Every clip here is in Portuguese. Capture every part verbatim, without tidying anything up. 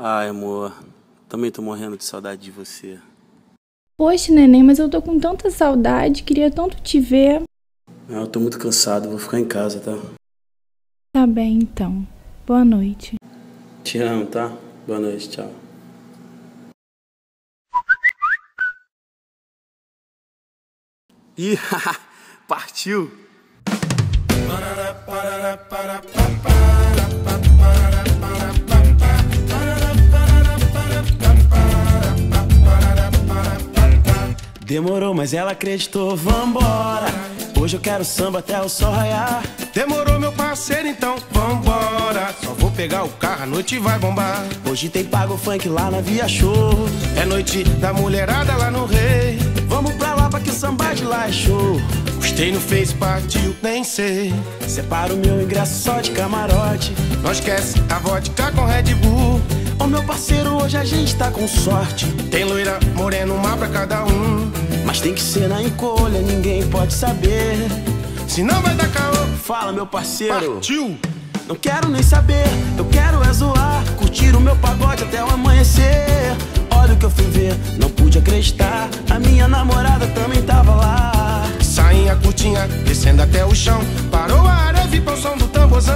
Ai, amor, também tô morrendo de saudade de você. Poxa, neném, mas eu tô com tanta saudade, queria tanto te ver. Eu tô muito cansado, vou ficar em casa, tá? Tá bem, então. Boa noite. Te amo, tá? Boa noite, tchau. Ih, partiu! Demorou, mas ela acreditou, vambora. Hoje eu quero samba até o sol raiar. Demorou, meu parceiro, então vambora. Só vou pegar o carro, a noite vai bombar. Hoje tem pago funk lá na Via Show. É noite da mulherada lá no Rei. Vamos pra lá pra que o samba de lá é show. Gostei no Face, partiu, nem sei. Separa o meu ingresso só de camarote. Não esquece a vodka com Red Bull. Ô meu parceiro, hoje a gente tá com sorte. Tem loira, morena, uma pra cada um. Mas tem que ser na encolha, ninguém pode saber. Se não vai dar caô. Fala meu parceiro, partiu. Não quero nem saber, eu quero é zoar. Curtir o meu pagode até o amanhecer. Olha o que eu fui ver, não pude acreditar. A minha namorada também tava lá. Sainha curtinha, descendo até o chão. Parou a areve pro som do tamborzão.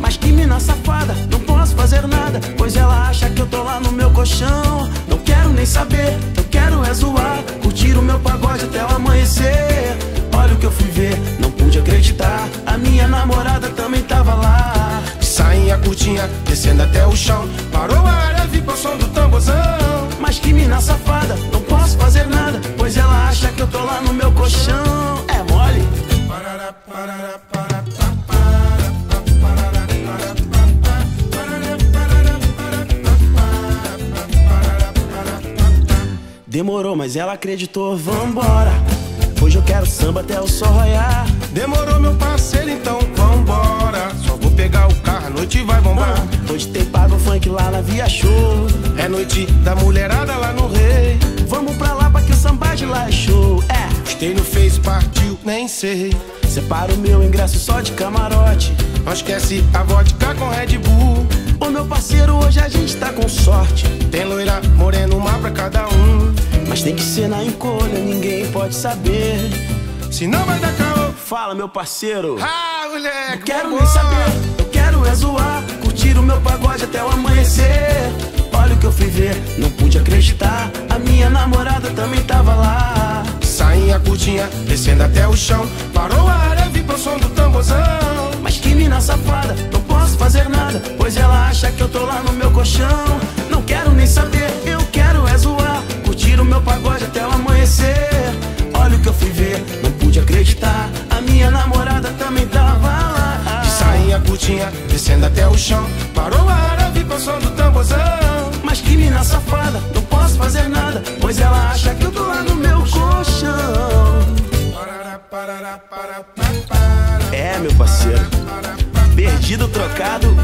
Mas que mina safada, não posso fazer nada, pois ela acha que eu tô lá no meu colchão. Não quero nem saber, eu quero é zoar. Curtir o meu pagode até o amanhecer. Olha o que eu fui ver, não pude acreditar. A minha namorada também tava lá. Sainha curtinha, descendo até o chão. Parou a areve pro som do tamborzão. Mas que mina safada, não posso fazer nada, pois ela acha que eu tô lá no meu colchão. É mole? Demorou, mas ela acreditou, vambora. Hoje eu quero samba até o sol raiar. Demorou, meu parceiro, então vambora. Só vou pegar o carro, a noite vai bombar. Ah, hoje tem pago funk lá na Via Show. É noite da mulherada lá no Rei. Vamos pra lá pra que o samba de lá é show. É, gostei no Face, partiu, nem sei. Separa o meu ingresso só de camarote. Não esquece a vodka com Red Bull. Ô meu parceiro, hoje a gente tá com sorte. Tem loira, morena, uma pra cada um. Mas tem que ser na encolha, ninguém pode saber. Se não vai dar caô. Fala meu parceiro. Ah, moleque, não quero nem saber, eu quero é zoar. Curtir o meu pagode até o amanhecer. Olha o que eu fui ver, não pude acreditar. A minha namorada também tava lá. Sainha curtinha, descendo até o chão. Parou a areve pro som do tamborzão. Mas que mina safada, não posso fazer nada, pois ela acha que eu tô lá no meu colchão. Não quero nem saber, eu quero é zoar. Curtir o meu pagode até o amanhecer. Olha o que eu fui ver, não pude acreditar. A minha namorada também tava lá. Sainha curtinha, descendo até o chão. Parou a areve pro som do tamborzão. Mas que mina safada, não posso fazer nada, pois ela acha que eu tô lá no meu colchão. É, meu parceiro, perdido, trocado